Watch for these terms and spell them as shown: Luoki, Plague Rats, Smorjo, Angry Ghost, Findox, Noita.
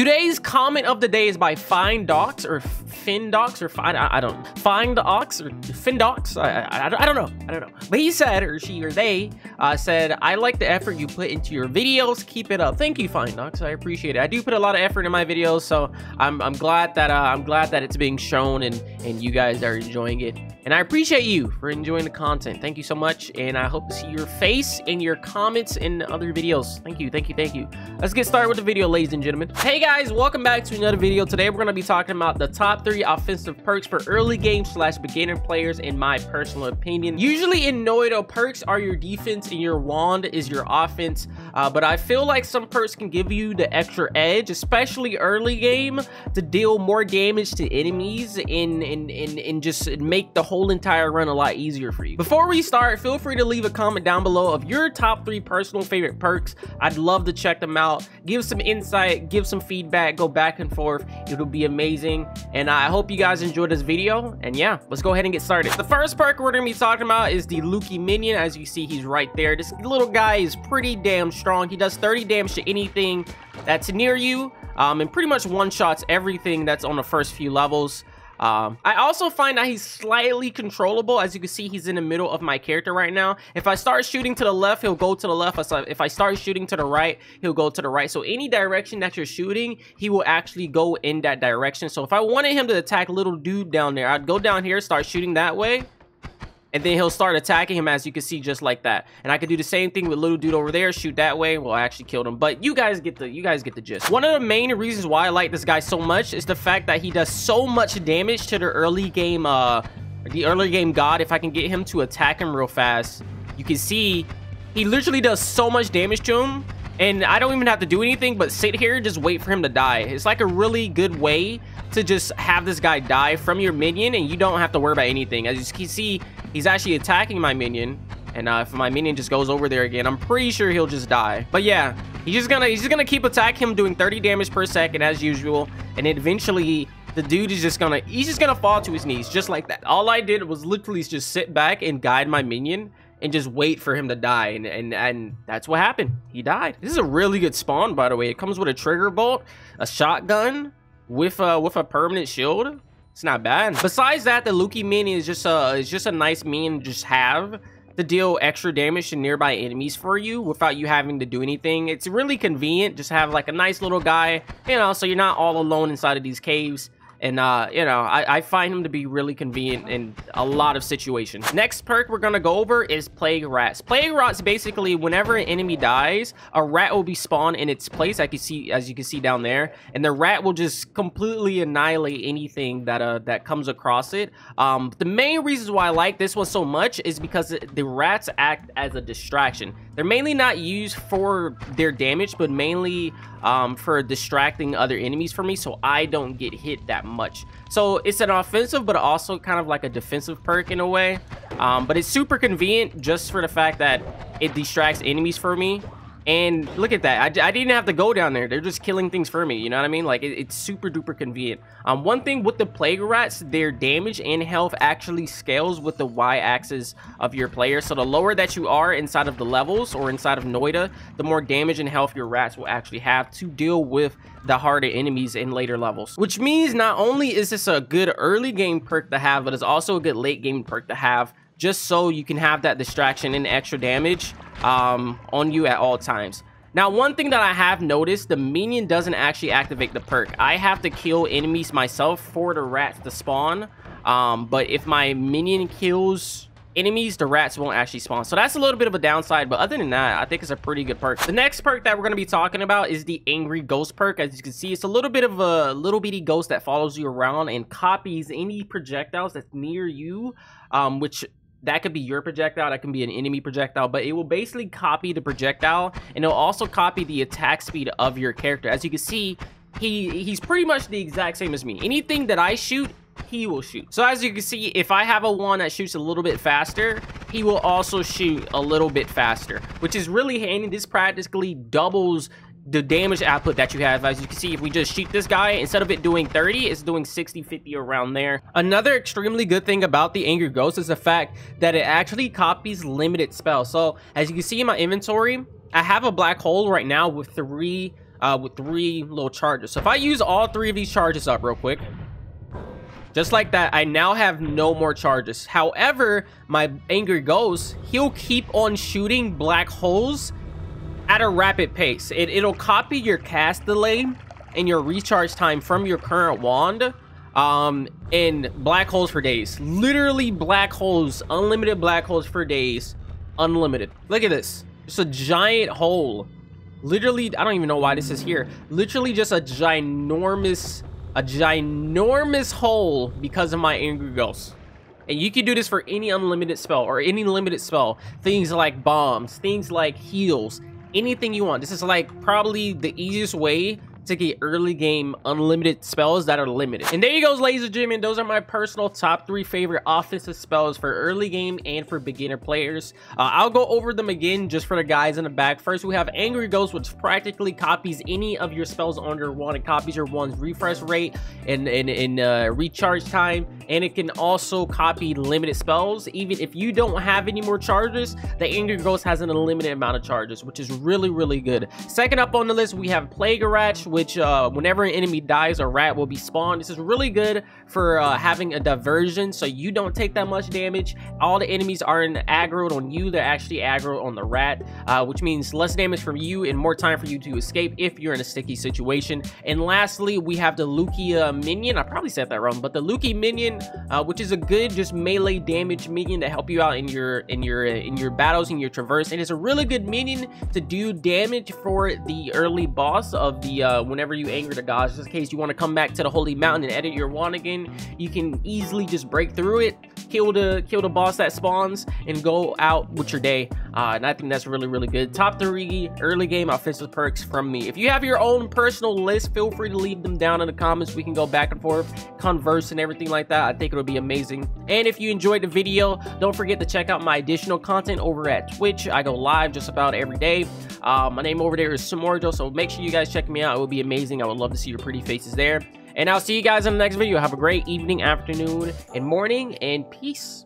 Today's comment of the day is by Findox or Findox or Findox. I don't know. But he said, or she or they said, I like the effort you put into your videos. Keep it up. Thank you, Findox. I appreciate it. I do put a lot of effort in my videos, so I'm glad that it's being shown and you guys are enjoying it. And I appreciate you for enjoying the content. Thank you so much, and I hope to see your face in your comments in other videos. Thank you, thank you, thank you. Let's get started with the video, ladies and gentlemen. Hey guys, welcome back to another video. Today we're gonna be talking about the top 3 offensive perks for early game / beginner players, in my personal opinion. Usually in Noita, perks are your defense and your wand is your offense, but I feel like some perks can give you the extra edge, especially early game, to deal more damage to enemies and just make the whole entire run a lot easier for you. Before we start, feel free to leave a comment down below of your top 3 personal favorite perks. I'd love to check them out, give some insight, give some feedback, go back and forth. It'll be amazing, and I hope you guys enjoyed this video. And yeah, let's go ahead and get started. The first perk we're gonna be talking about is the Luoki minion. As you see, he's right there. This little guy is pretty damn strong. He does 30 damage to anything that's near you, and pretty much one-shots everything that's on the first few levels. I also find that he's slightly controllable. As you can see, he's in the middle of my character right now. If I start shooting to the left, he'll go to the left. If I start shooting to the right, he'll go to the right. So any direction that you're shooting, he will actually go in that direction. So if I wanted him to attack little dude down there, I'd go down here, start shooting that way, and then he'll start attacking him, as you can see, just like that. And I could do the same thing with little dude over there, shoot that way. Well, I actually killed him, but you guys get the gist. One of the main reasons why I like this guy so much is the fact that he does so much damage to the early game god. If I can get him to attack him real fast, you can see he literally does so much damage to him, and I don't even have to do anything but sit here and just wait for him to die. It's like a really good way to just have this guy die from your minion, and you don't have to worry about anything. As you can see, he's actually attacking my minion, and if my minion just goes over there again, I'm pretty sure he'll just die. But yeah, he's just gonna keep attacking him, doing 30 damage per second as usual, and eventually the dude is just gonna fall to his knees just like that. All I did was literally just sit back and guide my minion and just wait for him to die, and that's what happened. He died. This is a really good spawn, by the way. It comes with a trigger bolt, a shotgun, with a permanent shield. It's not bad. Besides that, the Luoki minion is just a nice minion to just have to deal extra damage to nearby enemies for you without you having to do anything. It's really convenient. Just have like a nice little guy, you know, so you're not all alone inside of these caves. And, you know, I find him to be really convenient in a lot of situations. Next perk we're going to go over is Plague Rats. Plague Rats, basically, whenever an enemy dies, a rat will be spawned in its place, as you can see down there. And the rat will just completely annihilate anything that comes across it. The main reasons why I like this one so much is because the rats act as a distraction. They're mainly not used for their damage, but mainly for distracting other enemies for me, so I don't get hit that much. So it's an offensive, but also kind of like a defensive perk in a way. But it's super convenient just for the fact that it distracts enemies for me. And look at that. I didn't have to go down there. They're just killing things for me. You know what I mean? Like, it's super duper convenient. One thing with the Plague Rats, their damage and health actually scales with the y-axis of your player. So the lower that you are inside of the levels or inside of Noita, the more damage and health your rats will actually have to deal with the harder enemies in later levels. Which means not only is this a good early game perk to have, but it's also a good late game perk to have, just so you can have that distraction and extra damage on you at all times. Now, one thing that I have noticed, the minion doesn't actually activate the perk. I have to kill enemies myself for the rats to spawn, but if my minion kills enemies, the rats won't actually spawn. So that's a little bit of a downside, but other than that, I think it's a pretty good perk. The next perk that we're going to be talking about is the Angry Ghost perk. As you can see, it's a little bit of a little bitty ghost that follows you around and copies any projectiles that's near you, which that could be your projectile, that can be an enemy projectile, but it will basically copy the projectile, and it'll also copy the attack speed of your character. As you can see, he's pretty much the exact same as me. Anything that I shoot, he will shoot. So as you can see, if I have a wand that shoots a little bit faster, he will also shoot a little bit faster, which is really handy. This practically doubles the damage output that you have. As you can see, if we just shoot this guy, instead of it doing 30, it's doing 60, 50, around there. Another extremely good thing about the Angry Ghost is the fact that it actually copies limited spells. So as you can see in my inventory, I have a black hole right now with 3 with 3 little charges. So if I use all 3 of these charges up real quick, just like that, I now have no more charges. However, my Angry Ghost, he'll keep on shooting black holes at a rapid pace. It'll copy your cast delay and your recharge time from your current wand, and black holes for days. Literally black holes, unlimited black holes for days, unlimited. Look at this. It's a giant hole. Literally, I don't even know why this is here. Literally just a ginormous hole because of my Angry Ghost. And you can do this for any unlimited spell or any limited spell. Things like bombs, things like heals, anything you want. This is like probably the easiest way to get early game unlimited spells that are limited. And there you go, ladies and gentlemen. Those are my personal top 3 favorite offensive spells for early game and for beginner players. I'll go over them again just for the guys in the back. First, we have Angry Ghost, which practically copies any of your spells on your wand. It copies your wand's refresh rate and recharge time, and it can also copy limited spells. Even if you don't have any more charges, the Angry Ghost has an unlimited amount of charges, which is really, really good. Second up on the list, we have Plague Rats, which whenever an enemy dies, a rat will be spawned. This is really good for having a diversion, so you don't take that much damage. All the enemies aren't aggroed on you, they're actually aggroed on the rat, which means less damage from you and more time for you to escape if you're in a sticky situation. And lastly, we have the Luoki minion. I probably said that wrong, but the Luoki minion, which is a good just melee damage minion to help you out in your battles, in your traverse, and it's a really good minion to do damage for the early boss of the whenever you anger the gods. Just in case you want to come back to the holy mountain and edit your wand again, you can easily just break through it, kill the boss that spawns, and go out with your day. And I think that's really, really good. Top 3 early game offensive perks from me. If you have your own personal list, feel free to leave them down in the comments. We can go back and forth, converse and everything like that. I think it'll be amazing. And if you enjoyed the video, don't forget to check out my additional content over at Twitch. I go live just about every day. My name over there is Smorjo, so make sure you guys check me out. It would be amazing. I would love to see your pretty faces there. And I'll see you guys in the next video. Have a great evening, afternoon, and morning, and peace.